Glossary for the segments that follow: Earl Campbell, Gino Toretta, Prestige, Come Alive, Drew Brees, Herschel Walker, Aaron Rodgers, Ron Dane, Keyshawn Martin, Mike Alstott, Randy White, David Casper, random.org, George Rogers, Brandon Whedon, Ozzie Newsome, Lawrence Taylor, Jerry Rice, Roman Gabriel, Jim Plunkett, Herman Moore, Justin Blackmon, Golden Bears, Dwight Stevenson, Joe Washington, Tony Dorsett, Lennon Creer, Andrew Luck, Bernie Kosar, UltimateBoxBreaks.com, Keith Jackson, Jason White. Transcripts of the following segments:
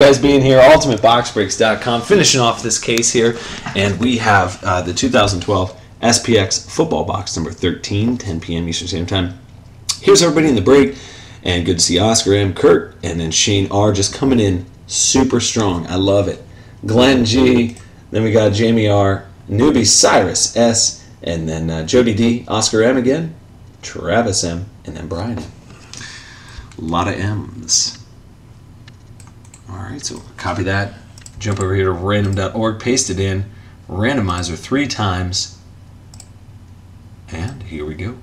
Guys being here, UltimateBoxBreaks.com, finishing off this case here, and we have the 2012 SPX football box number 13, 10 p.m. Eastern Standard Time. Here's everybody in the break, and good to see Oscar M, Kurt, and then Shane R just coming in super strong. I love it. Glenn G, then we got Jamie R, Newbie Cyrus S, and then Jody D, Oscar M again, Travis M, and then Brian. A lot of M's. Alright, so copy that, jump over here to random.org, paste it in, randomizer 3 times, and here we go.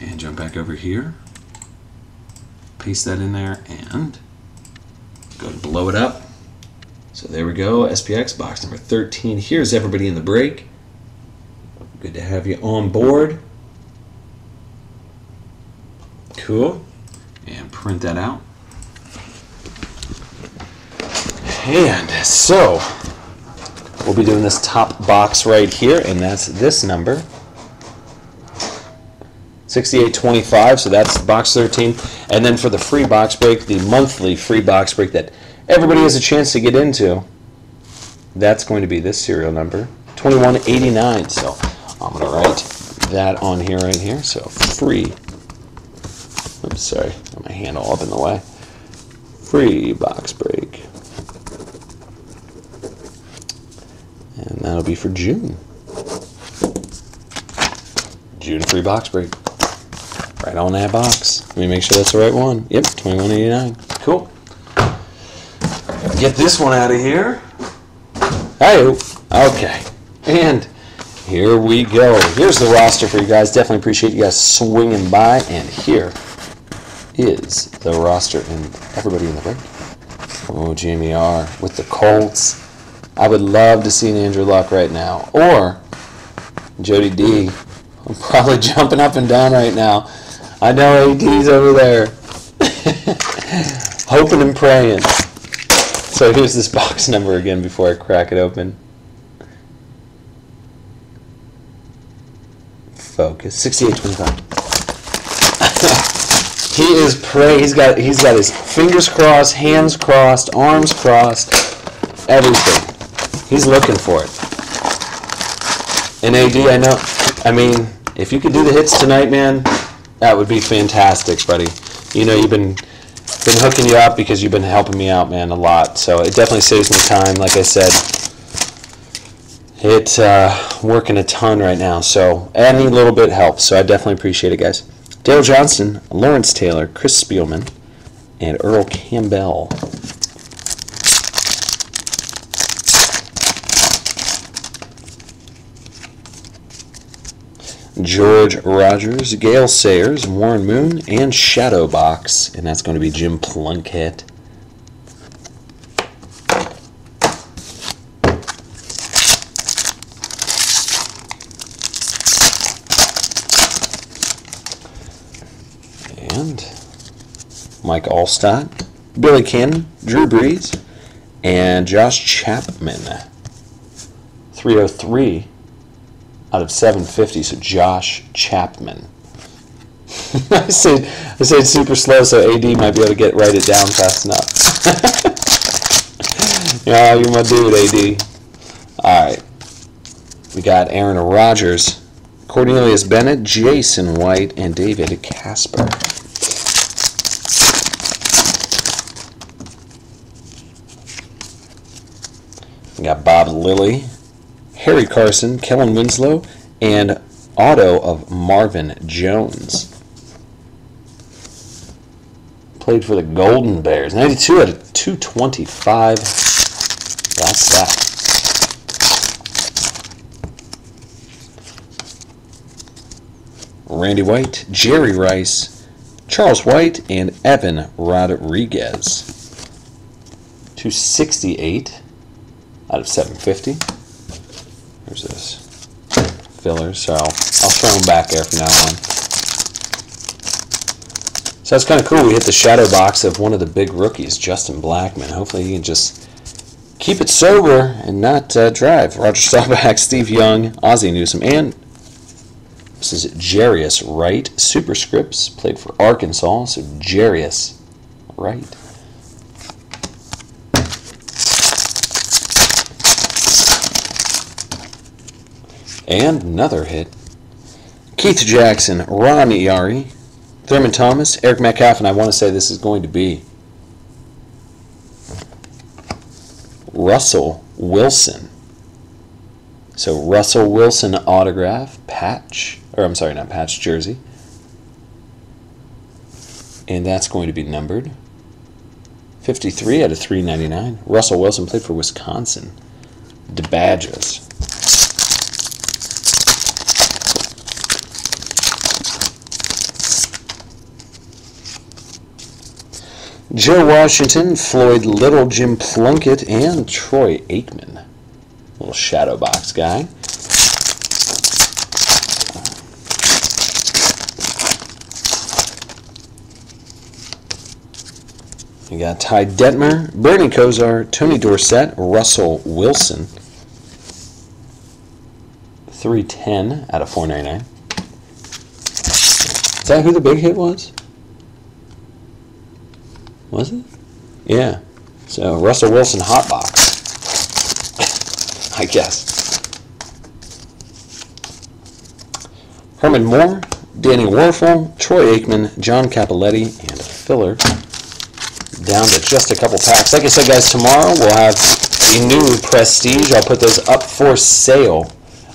And jump back over here, paste that in there, and go ahead and blow it up. So there we go, SPX box number 13. Here's everybody in the break. Good to have you on board. Cool. And print that out. And so we'll be doing this top box right here, and that's this number 6825. So that's box 13. And then for the free box break, the monthly free box break that everybody has a chance to get into, that's going to be this serial number 2189. So I'm going to write that on here right here. So free. Oops, sorry, got my hand all up in the way. Free box break. And that'll be for June. June free box break. Right on that box. Let me make sure that's the right one. Yep, $21.89. Cool. Get this one out of here. Hey, okay. And here we go. Here's the roster for you guys. Definitely appreciate you guys swinging by. And here is the roster and everybody in the break. Oh, Jamie R. with the Colts. I would love to see an Andrew Luck right now. Or Jody D. I'm probably jumping up and down right now. I know AD's over there. Hoping and praying. So here's this box number again before I crack it open. Focus. 6825. He is praying. He's got his fingers crossed, hands crossed, arms crossed, everything. He's looking for it. And AD, I know, I mean, if you could do the hits tonight, man, that would be fantastic, buddy. You know, you've been hooking you up because you've been helping me out, man, a lot. So it definitely saves me time. Like I said, it's working a ton right now. So any little bit helps. So I definitely appreciate it, guys. Dale Johnson, Lawrence Taylor, Chris Spielman, and Earl Campbell. George Rogers, Gale Sayers, Warren Moon, and Shadow Box, and that's going to be Jim Plunkett. And Mike Alstott, Billy Cannon, Drew Brees, and Josh Chapman. 303. Out of 750, so Josh Chapman. I said super slow, so AD might be able to get write it down fast enough. Yeah, you're my dude, AD. All right, we got Aaron Rodgers, Cornelius Bennett, Jason White, and David Casper. We got Bob Lilly, Harry Carson, Kellen Winslow, and auto of Marvin Jones. Played for the Golden Bears. 92 out of 225. That's that. Randy White, Jerry Rice, Charles White, and Evan Rodriguez. 268 out of 750. There's this filler, so I'll throw them back there from now on. So that's kind of cool. We hit the shadow box of one of the big rookies, Justin Blackmon. Hopefully he can just keep it sober and not drive. Roger Staubach, Steve Young, Ozzie Newsome, and this is Jarius Wright. Superscripts, played for Arkansas, so Jarius Wright. And another hit. Keith Jackson, Ron Iari, Thurman Thomas, Eric Metcalf, and I want to say this is going to be Russell Wilson. So Russell Wilson autograph, patch, or I'm sorry, not patch, jersey. And that's going to be numbered 53 out of 399. Russell Wilson played for Wisconsin. DeBadges. Joe Washington, Floyd Little, Jim Plunkett, and Troy Aikman. Little shadow box guy. You got Ty Detmer, Bernie Kosar, Tony Dorsett, Russell Wilson. 310 out of 499. Is that who the big hit was? Was it? Yeah. So Russell Wilson hot box, I guess. Herman Moore, Danny Werfel, Troy Aikman, John Cappelletti, and a filler. Down to just a couple packs. Like I said, guys, tomorrow we'll have a new Prestige. I'll put those up for sale.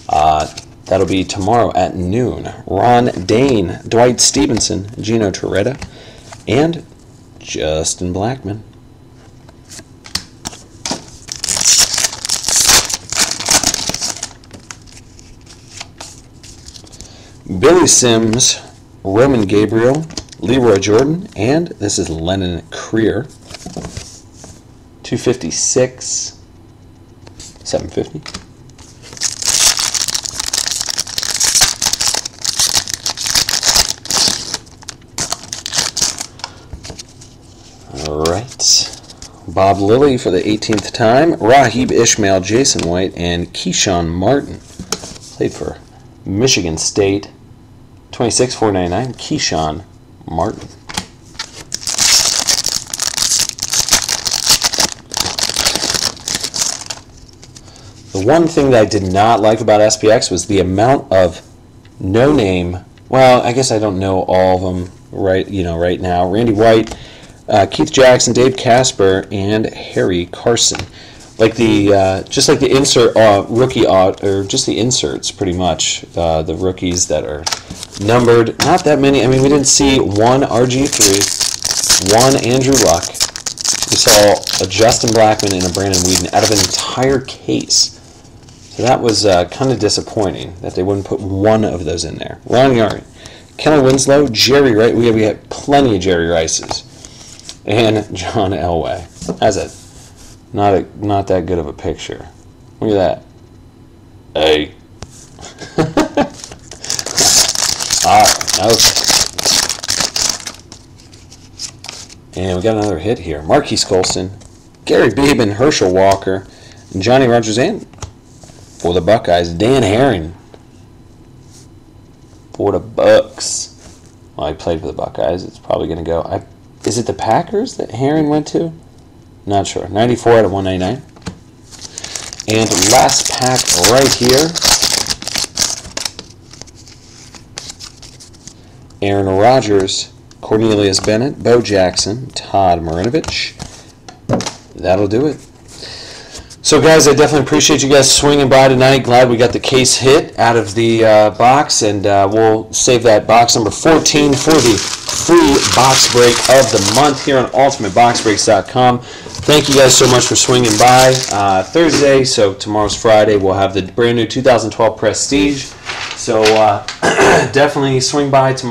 That'll be tomorrow at noon. Ron Dane, Dwight Stevenson, Gino Toretta, and Justin Blackmon. Billy Sims, Roman Gabriel, Leroy Jordan, and this is Lennon Creer. 256, 750. All right, Bob Lilly for the 18th time, Rahib Ishmael, Jason White, and Keyshawn Martin. Played for Michigan State, 26,499, Keyshawn Martin. The one thing that I did not like about SPX was the amount of no-name, well, I guess I don't know all of them right, you know, right now. Randy White, Keith Jackson, Dave Casper, and Harry Carson. Like the just like the insert rookie or just the inserts, pretty much the rookies that are numbered. Not that many. I mean, we didn't see one RG3, one Andrew Luck. We saw a Justin Blackmon and a Brandon Whedon out of an entire case. So that was kind of disappointing that they wouldn't put one of those in there. Ron Yari, Kellen Winslow, Jerry Rice. We had plenty of Jerry Rices. And John Elway. That's not that good of a picture. Look at that. Hey. All right. Okay. And we got another hit here. Marquise Colston, Gary Beeman, Herschel Walker, and Johnny Rogers, and for the Buckeyes, Dan Herring. For the Bucks. Well, he played for the Buckeyes. It's probably going to go. Is it the Packers that Herron went to? Not sure. 94 out of 199. And last pack right here. Aaron Rodgers, Cornelius Bennett, Bo Jackson, Todd Marinovich. That'll do it. So, guys, I definitely appreciate you guys swinging by tonight. Glad we got the case hit out of the box, and we'll save that box number 14 for the free box break of the month here on UltimateBoxBreaks.com. Thank you guys so much for swinging by Thursday. So tomorrow's Friday. We'll have the brand new 2012 Prestige. So definitely swing by tomorrow.